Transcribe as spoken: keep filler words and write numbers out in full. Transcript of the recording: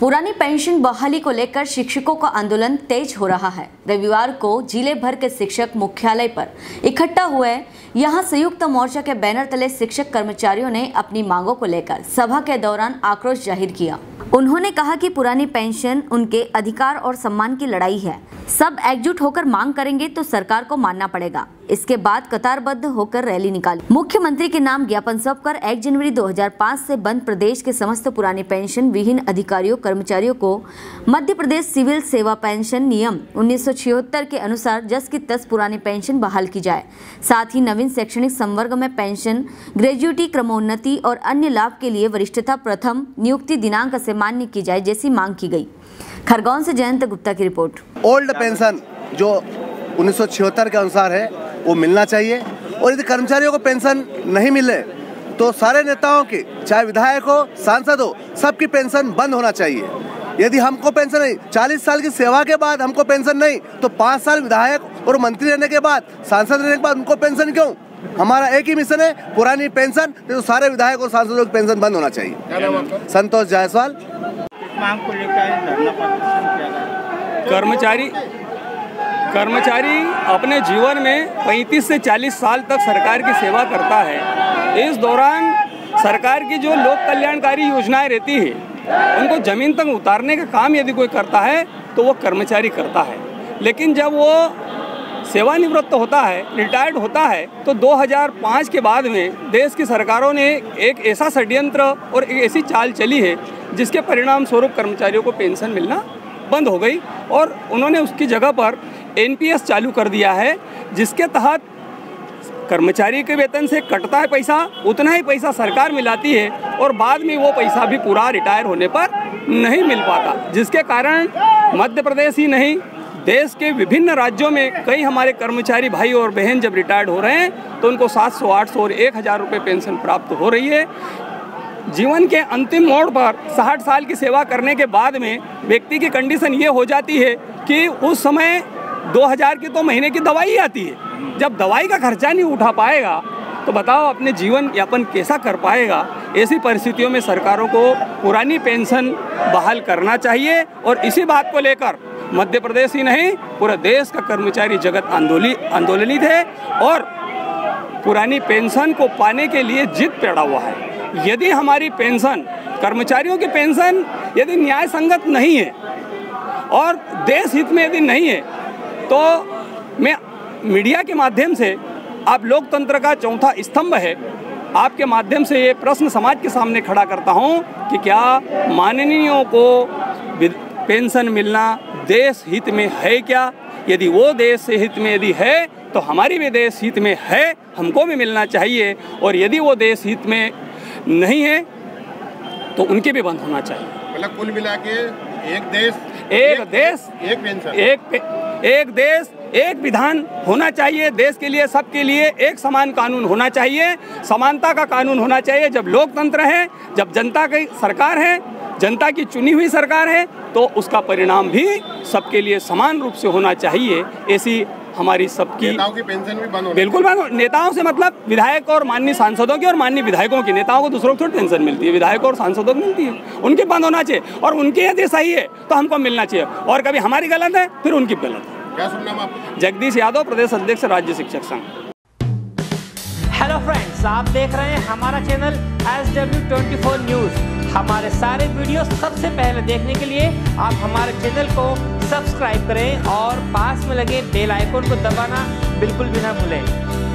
पुरानी पेंशन बहाली को लेकर शिक्षकों का आंदोलन तेज हो रहा है। रविवार को जिले भर के शिक्षक मुख्यालय पर इकट्ठा हुए। यहां संयुक्त मोर्चा के बैनर तले शिक्षक कर्मचारियों ने अपनी मांगों को लेकर सभा के दौरान आक्रोश जाहिर किया। उन्होंने कहा कि पुरानी पेंशन उनके अधिकार और सम्मान की लड़ाई है। सब एकजुट होकर मांग करेंगे तो सरकार को मानना पड़ेगा। इसके बाद कतारबद्ध होकर रैली निकाली। मुख्यमंत्री के नाम ज्ञापन सौंपकर एक जनवरी दो हज़ार पाँच से बंद प्रदेश के समस्त पुरानी पेंशन विहीन अधिकारियों कर्मचारियों को मध्य प्रदेश सिविल सेवा पेंशन नियम उन्नीस सौ छिहत्तर के अनुसार जस की तस पुरानी पेंशन बहाल की जाए। साथ ही नवीन शैक्षणिक संवर्ग में पेंशन ग्रेजुएटी क्रमोन्नति और अन्य लाभ के लिए वरिष्ठता प्रथम नियुक्ति दिनांक से मान्य की जाए जैसी मांग की गई। खरगोन से जयंत गुप्ता की रिपोर्ट। ओल्ड पेंशन जो उन्नीस सौ छिहत्तर के अनुसार है वो मिलना चाहिए और यदि कर्मचारियों को पेंशन नहीं मिले तो सारे नेताओं की चाहे विधायक हो सांसद हो सबकी पेंशन बंद होना चाहिए। यदि हमको पेंशन नहीं चालीस साल की सेवा के बाद हमको पेंशन नहीं तो पाँच साल विधायक और मंत्री रहने के बाद सांसद रहने के बाद उनको पेंशन क्यों? हमारा एक ही मिशन है पुरानी पेंशन, तो सारे विधायक और सांसदों की पेंशन बंद होना चाहिए। संतोष जायसवाल। कर्मचारी कर्मचारी अपने जीवन में पैंतीस से चालीस साल तक सरकार की सेवा करता है। इस दौरान सरकार की जो लोक कल्याणकारी योजनाएं रहती है उनको जमीन तक उतारने का काम यदि कोई करता है तो वो कर्मचारी करता है। लेकिन जब वो सेवानिवृत्त होता है रिटायर्ड होता है तो दो हज़ार पाँच के बाद में देश की सरकारों ने एक ऐसा षड्यंत्र और एक ऐसी चाल चली है जिसके परिणाम स्वरूप कर्मचारियों को पेंशन मिलना बंद हो गई और उन्होंने उसकी जगह पर एन पी एस चालू कर दिया है, जिसके तहत कर्मचारी के वेतन से कटता है पैसा, उतना ही पैसा सरकार मिलाती है और बाद में वो पैसा भी पूरा रिटायर होने पर नहीं मिल पाता, जिसके कारण मध्य प्रदेश ही नहीं देश के विभिन्न राज्यों में कई हमारे कर्मचारी भाई और बहन जब रिटायर्ड हो रहे हैं तो उनको सात सौ आठ सौ और एक हज़ार रुपये पेंशन प्राप्त हो रही है। जीवन के अंतिम मोड़ पर साठ साल की सेवा करने के बाद में व्यक्ति की कंडीशन ये हो जाती है कि उस समय दो हज़ार की तो महीने की दवाई आती है। जब दवाई का खर्चा नहीं उठा पाएगा तो बताओ अपने जीवन यापन कैसा कर पाएगा। ऐसी परिस्थितियों में सरकारों को पुरानी पेंशन बहाल करना चाहिए और इसी बात को लेकर मध्य प्रदेश ही नहीं पूरा देश का कर्मचारी जगत आंदोलित आंदोलित है और पुरानी पेंशन को पाने के लिए जिद पड़ा हुआ है। यदि हमारी पेंशन कर्मचारियों की पेंशन यदि न्याय संगत नहीं है और देश हित में यदि नहीं है तो मैं मीडिया के माध्यम से आप लोकतंत्र का चौथा स्तंभ है आपके माध्यम से ये प्रश्न समाज के सामने खड़ा करता हूं कि क्या माननीयों को पेंशन मिलना देश हित में है क्या? यदि वो देश हित में यदि है तो हमारी भी देश हित में है, हमको भी मिलना चाहिए और यदि वो देश हित में नहीं है तो उनके भी बंद होना चाहिए। मतलब कुल मिला के एक देश एक, एक देश एक पेंशन एक पे, एक देश एक विधान होना चाहिए। देश के लिए सबके लिए एक समान कानून होना चाहिए, समानता का कानून होना चाहिए। जब लोकतंत्र है जब जनता की सरकार है जनता की चुनी हुई सरकार है तो उसका परिणाम भी सबके लिए समान रूप से होना चाहिए। ऐसी हमारी सबकी नेताओं की पेंशन भी बंद हो। बिल्कुल बंद। नेताओं से मतलब विधायक और माननीय सांसदों की और माननीय विधायकों की। नेताओं को दूसरों को थोड़ी पेंशन मिलती है, विधायकों और सांसदों को मिलती है। उनके बंद होना चाहिए और उनके यदि सही है तो हमको मिलना चाहिए और कभी हमारी गलत है फिर उनकी गलत है। क्या सुनना है आपको? जगदीश यादव, प्रदेश अध्यक्ष, राज्य शिक्षक संघ। हेलो फ्रेंड्स, आप देख रहे हैं हमारा चैनल एस डब्ल्यू चौबीस न्यूज। हमारे सारे वीडियो सबसे पहले देखने के लिए आप हमारे चैनल को सब्सक्राइब करें और पास में लगे बेल आइकन को दबाना बिल्कुल भी ना भूलें।